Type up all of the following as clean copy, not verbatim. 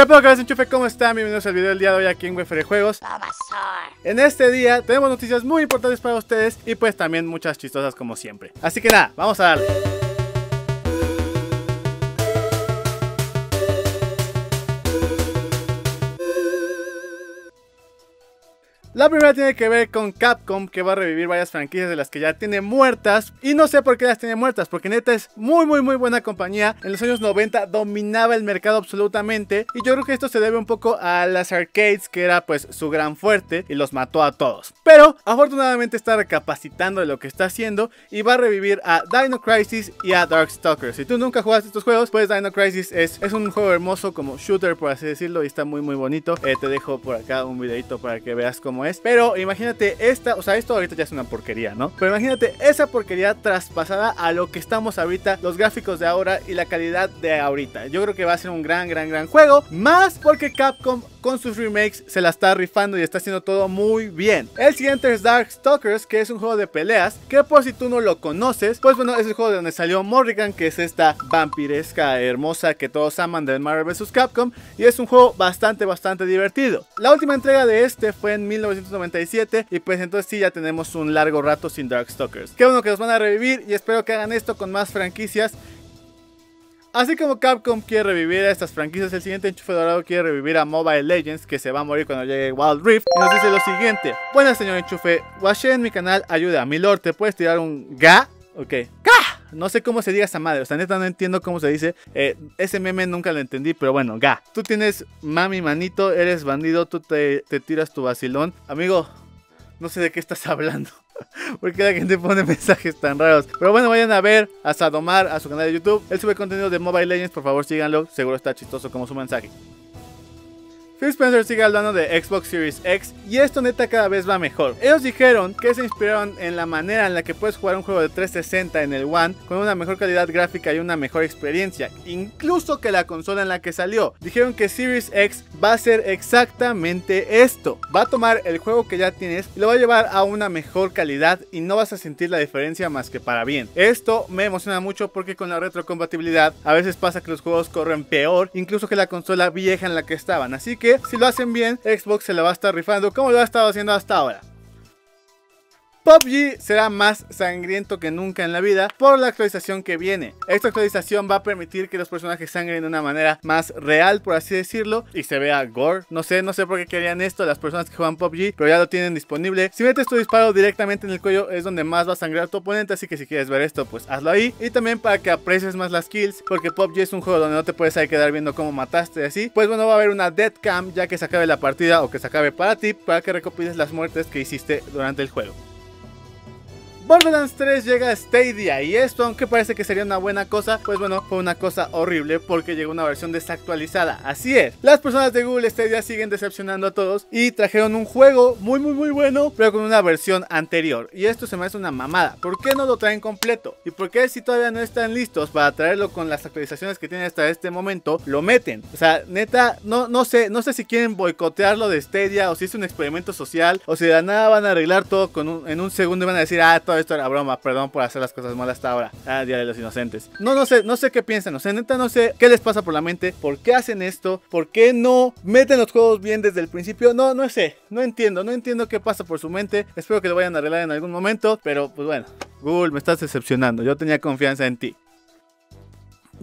¿Qué pedo, cabeza enchufe? ¿Cómo están? Bienvenidos al video del día de hoy aquí en Wefere Juegos. En este día tenemos noticias muy importantes para ustedes y pues también muchas chistosas como siempre. Así que nada, vamos a darle. La primera tiene que ver con Capcom, que va a revivir varias franquicias de las que ya tiene muertas. Y no sé por qué las tiene muertas, porque neta es muy buena compañía. En los años 90 dominaba el mercado absolutamente. Y yo creo que esto se debe un poco a las arcades, que era pues su gran fuerte, y los mató a todos. Pero afortunadamente está recapacitando de lo que está haciendo y va a revivir a Dino Crisis y a Darkstalkers. Si tú nunca jugaste estos juegos, pues Dino Crisis es un juego hermoso como shooter, por así decirlo, y está muy bonito. Te dejo por acá un videito para que veas cómo es. Pero imagínate esta, o sea, esto ahorita ya es una porquería, ¿no? Pero imagínate esa porquería traspasada a lo que estamos ahorita, los gráficos de ahora y la calidad de ahorita. Yo creo que va a ser un gran juego, más porque Capcom con sus remakes se la está rifando y está haciendo todo muy bien. El siguiente es Darkstalkers, que es un juego de peleas, que por si tú no lo conoces, pues bueno, es el juego de donde salió Morrigan, que es esta vampiresca hermosa que todos aman de Marvel vs Capcom, y es un juego bastante divertido. La última entrega de este fue en 1997 y pues entonces sí, ya tenemos un largo rato sin Darkstalkers. Qué bueno que los van a revivir y espero que hagan esto con más franquicias. Así como Capcom quiere revivir a estas franquicias, el siguiente enchufe dorado quiere revivir a Mobile Legends, que se va a morir cuando llegue Wild Rift. Y nos dice lo siguiente: buenas, señor enchufe, guaché en mi canal, ayuda, mi lord, ¿te puedes tirar un ga? Ok, ga. No sé cómo se diga esa madre, o sea, neta no entiendo cómo se dice. Ese meme nunca lo entendí, pero bueno, ga. Tú tienes mami, manito, eres bandido, tú te tiras tu vacilón. Amigo, no sé de qué estás hablando. Porque la gente pone mensajes tan raros. Pero bueno, vayan a ver a Sadomar, a su canal de YouTube. Él sube contenido de Mobile Legends, por favor síganlo. Seguro está chistoso como su mensaje. Phil Spencer sigue hablando de Xbox Series X, y esto neta cada vez va mejor. Ellos dijeron que se inspiraron en la manera en la que puedes jugar un juego de 360 en el One, con una mejor calidad gráfica y una mejor experiencia, incluso que la consola en la que salió. Dijeron que Series X va a ser exactamente esto. Va a tomar el juego que ya tienes y lo va a llevar a una mejor calidad, y no vas a sentir la diferencia más que para bien. Esto me emociona mucho porque con la retrocompatibilidad a veces pasa que los juegos corren peor, incluso que la consola vieja en la que estaban. Así que si lo hacen bien, Xbox se la va a estar rifando como lo ha estado haciendo hasta ahora. PUBG será más sangriento que nunca en la vida por la actualización que viene. Esta actualización va a permitir que los personajes sangren de una manera más real, por así decirlo, y se vea gore. No sé por qué querían esto las personas que juegan PUBG, pero ya lo tienen disponible. Si metes tu disparo directamente en el cuello es donde más va a sangrar tu oponente, así que si quieres ver esto, pues hazlo ahí. Y también para que aprecies más las kills, porque PUBG es un juego donde no te puedes ahí quedar viendo cómo mataste y así. Pues bueno, va a haber una dead cam ya que se acabe la partida o que se acabe para ti, para que recopiles las muertes que hiciste durante el juego. Borderlands 3 llega a Stadia, y esto, aunque parece que sería una buena cosa, pues bueno, fue una cosa horrible porque llegó una versión desactualizada. Así es, las personas de Google Stadia siguen decepcionando a todos y trajeron un juego muy bueno, pero con una versión anterior, y esto se me hace una mamada. ¿Por qué no lo traen completo? ¿Y por qué, si todavía no están listos para traerlo con las actualizaciones que tienen hasta este momento, lo meten? O sea, neta, no sé si quieren boicotearlo de Stadia, o si es un experimento social, o si de la nada van a arreglar todo en un segundo y van a decir, ah, todo esto era broma, perdón por hacer las cosas malas hasta ahora. Ah, Día de los Inocentes. No sé qué piensan, o sea, neta no sé qué les pasa por la mente, por qué hacen esto, por qué no meten los juegos bien desde el principio. No sé, no entiendo qué pasa por su mente. Espero que lo vayan a arreglar en algún momento, pero pues bueno, Google, me estás decepcionando, yo tenía confianza en ti.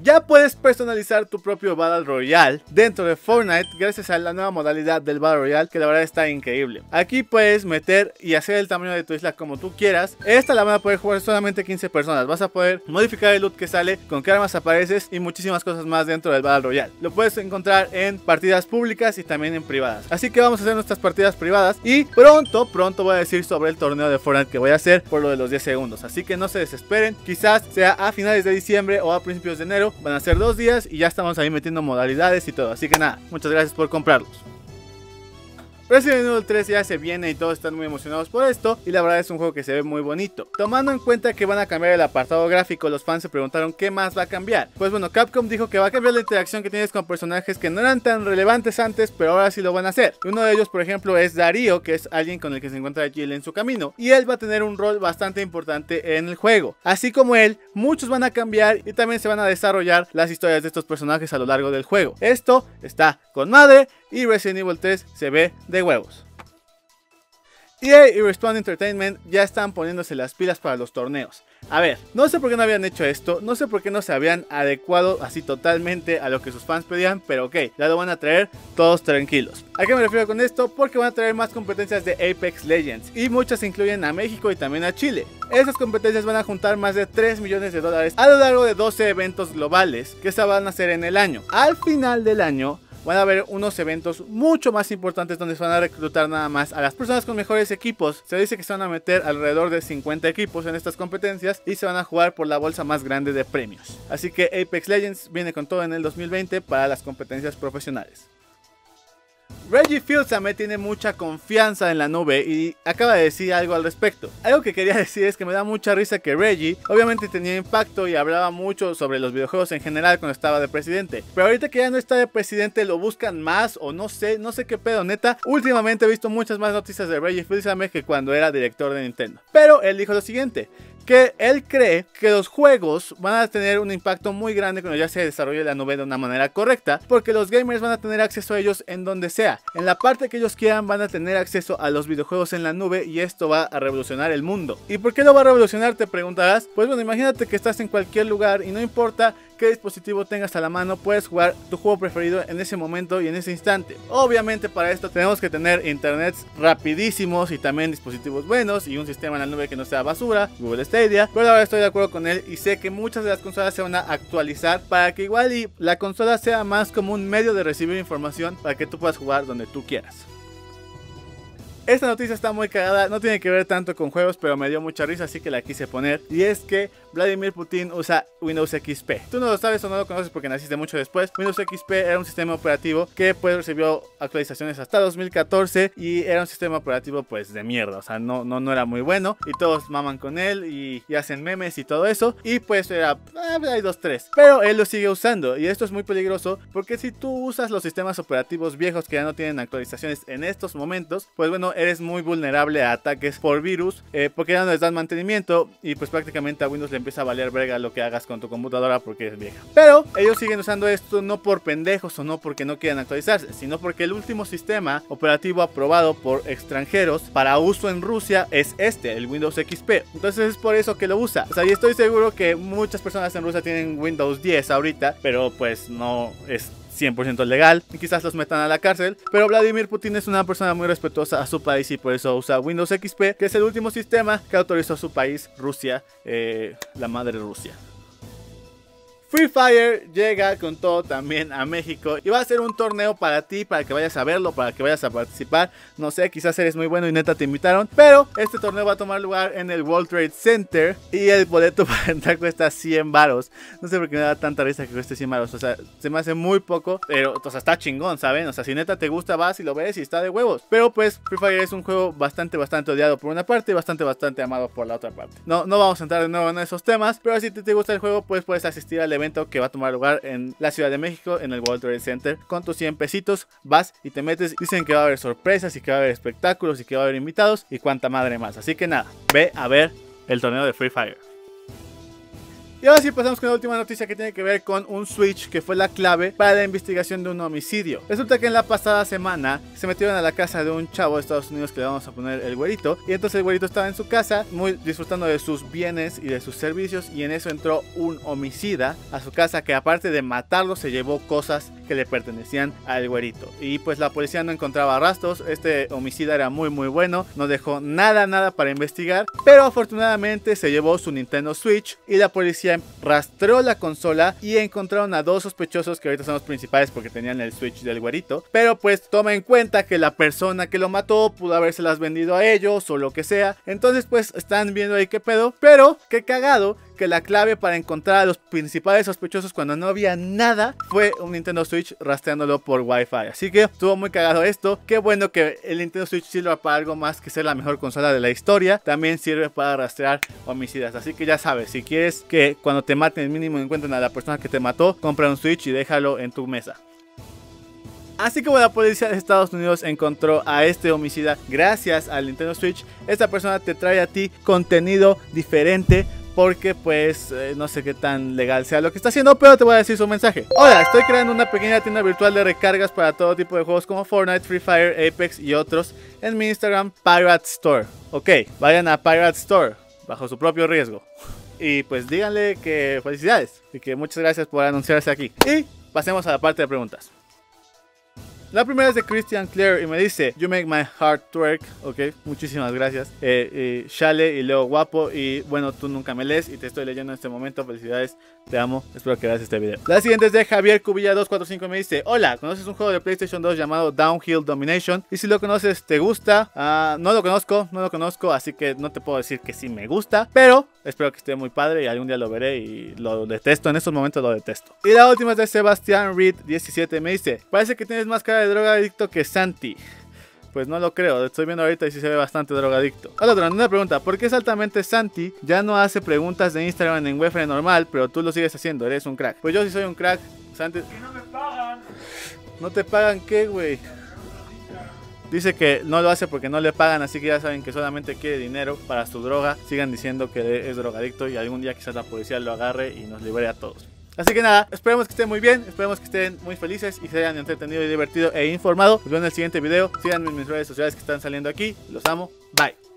Ya puedes personalizar tu propio Battle Royale dentro de Fortnite gracias a la nueva modalidad del Battle Royale, que la verdad está increíble. Aquí puedes meter y hacer el tamaño de tu isla como tú quieras. Esta la van a poder jugar solamente 15 personas. Vas a poder modificar el loot que sale, con qué armas apareces y muchísimas cosas más dentro del Battle Royale. Lo puedes encontrar en partidas públicas y también en privadas. Así que vamos a hacer nuestras partidas privadas, y pronto voy a decir sobre el torneo de Fortnite que voy a hacer por lo de los 10 segundos. Así que no se desesperen, quizás sea a finales de diciembre o a principios de enero. Van a ser 2 días y ya estamos ahí metiendo modalidades y todo. Así que nada, muchas gracias por comprarlos. Resident Evil 3 ya se viene y todos están muy emocionados por esto, y la verdad es un juego que se ve muy bonito. Tomando en cuenta que van a cambiar el apartado gráfico, los fans se preguntaron qué más va a cambiar. Pues bueno, Capcom dijo que va a cambiar la interacción que tienes con personajes que no eran tan relevantes antes, pero ahora sí lo van a hacer. Uno de ellos, por ejemplo, es Darío, que es alguien con el que se encuentra Jill en su camino, y él va a tener un rol bastante importante en el juego. Así como él, muchos van a cambiar y también se van a desarrollar las historias de estos personajes a lo largo del juego. Esto está con madre y Resident Evil 3 se ve de huevos. EA y Respawn Entertainment ya están poniéndose las pilas para los torneos. A ver, no sé por qué no habían hecho esto, no sé por qué no se habían adecuado así totalmente a lo que sus fans pedían, pero ok, ya lo van a traer todos tranquilos. ¿A qué me refiero con esto? Porque van a traer más competencias de Apex Legends, y muchas incluyen a México y también a Chile. Estas competencias van a juntar más de $3 millones a lo largo de 12 eventos globales que se van a hacer en el año. Al final del año van a haber unos eventos mucho más importantes donde se van a reclutar nada más a las personas con mejores equipos. Se dice que se van a meter alrededor de 50 equipos en estas competencias y se van a jugar por la bolsa más grande de premios. Así que Apex Legends viene con todo en el 2020 para las competencias profesionales. Reggie Fils-Aimé tiene mucha confianza en la nube y acaba de decir algo al respecto. Algo que quería decir es que me da mucha risa que Reggie obviamente tenía impacto y hablaba mucho sobre los videojuegos en general cuando estaba de presidente, pero ahorita que ya no está de presidente lo buscan más, o no sé qué pedo, neta. Últimamente he visto muchas más noticias de Reggie Fils-Aimé que cuando era director de Nintendo. Pero él dijo lo siguiente: que él cree que los juegos van a tener un impacto muy grande cuando ya se desarrolle la nube de una manera correcta, porque los gamers van a tener acceso a ellos en donde sea. En la parte que ellos quieran van a tener acceso a los videojuegos en la nube, y esto va a revolucionar el mundo. ¿Y por qué lo va a revolucionar?, te preguntarás. Pues bueno, imagínate que estás en cualquier lugar y no importa qué dispositivo tengas a la mano, puedes jugar tu juego preferido en ese momento y en ese instante. Obviamente para esto tenemos que tener internets rapidísimos y también dispositivos buenos y un sistema en la nube que no sea basura, Google Stadia. Pero ahora estoy de acuerdo con él y sé que muchas de las consolas se van a actualizar para que igual y la consola sea más como un medio de recibir información para que tú puedas jugar donde tú quieras. Esta noticia está muy cagada, no tiene que ver tanto con juegos, pero me dio mucha risa, así que la quise poner. Y es que Vladimir Putin usa Windows XP. Tú no lo sabes o no lo conoces porque naciste mucho después. Windows XP era un sistema operativo que pues recibió actualizaciones hasta 2014 y era un sistema operativo pues de mierda, o sea, no era muy bueno y todos maman con él y hacen memes y todo eso, y pues era hay 2-3, pero él lo sigue usando y esto es muy peligroso porque si tú usas los sistemas operativos viejos que ya no tienen actualizaciones en estos momentos, pues bueno, eres muy vulnerable a ataques por virus, porque ya no les dan mantenimiento y pues prácticamente a Windows le empieza a valer verga lo que hagas con tu computadora porque es vieja. Pero ellos siguen usando esto no por pendejos o no porque no quieran actualizarse, sino porque el último sistema operativo aprobado por extranjeros para uso en Rusia es este, el Windows XP. Entonces es por eso que lo usa. O sea, y estoy seguro que muchas personas en Rusia tienen Windows 10 ahorita, pero pues no es 100% legal, y quizás los metan a la cárcel. Pero Vladimir Putin es una persona muy respetuosa a su país y por eso usa Windows XP, que es el último sistema que autorizó su país, Rusia, la madre Rusia. Free Fire llega con todo también a México y va a ser un torneo para ti, para que vayas a verlo, para que vayas a participar. No sé, quizás eres muy bueno y neta te invitaron, pero este torneo va a tomar lugar en el World Trade Center y el boleto para entrar cuesta $100. No sé por qué me da tanta risa que cueste $100, o sea, se me hace muy poco, pero o sea, está chingón, ¿saben? O sea, si neta te gusta, vas y lo ves y está de huevos. Pero pues Free Fire es un juego bastante odiado por una parte y bastante amado por la otra parte. No vamos a entrar de nuevo en esos temas, pero si te gusta el juego, pues puedes asistir al evento que va a tomar lugar en la Ciudad de México, en el World Trade Center. Con tus 100 pesitos vas y te metes. Dicen que va a haber sorpresas y que va a haber espectáculos y que va a haber invitados y cuanta madre más. Así que nada, ve a ver el torneo de Free Fire. Y ahora sí pasamos con la última noticia que tiene que ver con un Switch que fue la clave para la investigación de un homicidio. Resulta que en la pasada semana se metieron a la casa de un chavo de Estados Unidos que le vamos a poner el güerito. Y entonces el güerito estaba en su casa muy disfrutando de sus bienes y de sus servicios, y en eso entró un homicida a su casa que aparte de matarlo se llevó cosas que le pertenecían al güerito. Y pues la policía no encontraba rastros. Este homicida era muy bueno, no dejó nada para investigar, pero afortunadamente se llevó su Nintendo Switch y la policía rastreó la consola y encontraron a dos sospechosos que ahorita son los principales porque tenían el Switch del güerito. Pero pues toma en cuenta que la persona que lo mató pudo habérselas vendido a ellos o lo que sea. Entonces pues están viendo ahí qué pedo. Pero qué cagado que la clave para encontrar a los principales sospechosos cuando no había nada fue un Nintendo Switch rastreándolo por Wi-Fi. Así que estuvo muy cagado esto. Qué bueno que el Nintendo Switch sirva para algo más que ser la mejor consola de la historia. También sirve para rastrear homicidas. Así que ya sabes, si quieres que cuando te maten mínimo encuentren a la persona que te mató, compra un Switch y déjalo en tu mesa. Así como la policía de Estados Unidos encontró a este homicida gracias al Nintendo Switch, esta persona te trae a ti contenido diferente porque pues no sé qué tan legal sea lo que está haciendo, pero te voy a decir su mensaje. Hola, estoy creando una pequeña tienda virtual de recargas para todo tipo de juegos como Fortnite, Free Fire, Apex y otros en mi Instagram Pirate Store. Ok, vayan a Pirate Store bajo su propio riesgo. Y pues díganle que felicidades y que muchas gracias por anunciarse aquí. Y pasemos a la parte de preguntas. La primera es de Christian Clare y me dice: You make my heart twerk. Ok, muchísimas gracias. Shale y luego guapo. Y bueno, tú nunca me lees y te estoy leyendo en este momento. Felicidades, te amo. Espero que veas este video. La siguiente es de Javier Cubilla 245 y me dice: Hola, ¿conoces un juego de PlayStation 2 llamado Downhill Domination? Y si lo conoces, ¿te gusta? No lo conozco, así que no te puedo decir que sí me gusta, pero espero que esté muy padre y algún día lo veré y lo detesto. En estos momentos lo detesto. Y la última es de Sebastián Reed 17 y me dice: Parece que tienes más cara de drogadicto que Santi. Pues no lo creo, lo estoy viendo ahorita y sí se ve bastante drogadicto. Hola, una pregunta: ¿por qué exactamente Santi ya no hace preguntas de Instagram en Wefere normal, pero tú lo sigues haciendo? Eres un crack. Pues yo sí soy un crack, Santi. ¿Por qué no me pagan? ¿No te pagan qué, güey? Dice que no lo hace porque no le pagan, así que ya saben que solamente quiere dinero para su droga. Sigan diciendo que es drogadicto y algún día quizás la policía lo agarre y nos libere a todos. Así que nada, esperemos que estén muy bien, esperemos que estén muy felices y se hayan entretenido y divertido e informado. Nos vemos en el siguiente video, síganme en mis redes sociales que están saliendo aquí, los amo, bye.